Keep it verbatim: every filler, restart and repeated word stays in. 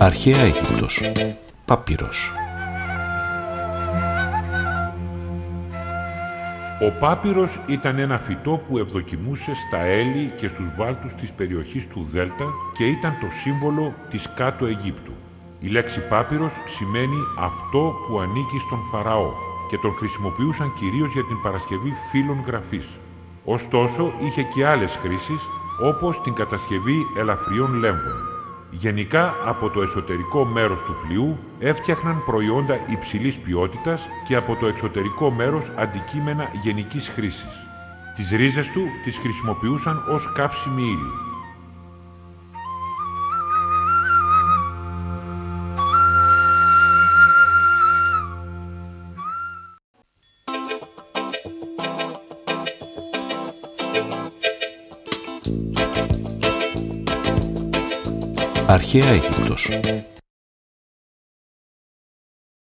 Αρχαία Αίγυπτος. Πάπυρος. Ο πάπυρος ήταν ένα φυτό που ευδοκιμούσε στα έλη και στους βάλτους της περιοχής του Δέλτα και ήταν το σύμβολο της Κάτω Αιγύπτου. Η λέξη πάπυρος σημαίνει αυτό που ανήκει στον Φαραώ και τον χρησιμοποιούσαν κυρίως για την παρασκευή φύλων γραφής. Ωστόσο, είχε και άλλες χρήσεις, όπως την κατασκευή ελαφριών λέμβων. Γενικά, από το εσωτερικό μέρος του φλοιού έφτιαχναν προϊόντα υψηλής ποιότητας και από το εξωτερικό μέρος αντικείμενα γενικής χρήσης. Τις ρίζες του τις χρησιμοποιούσαν ως καύσιμη ύλη. Αρχαία Αίγυπτος.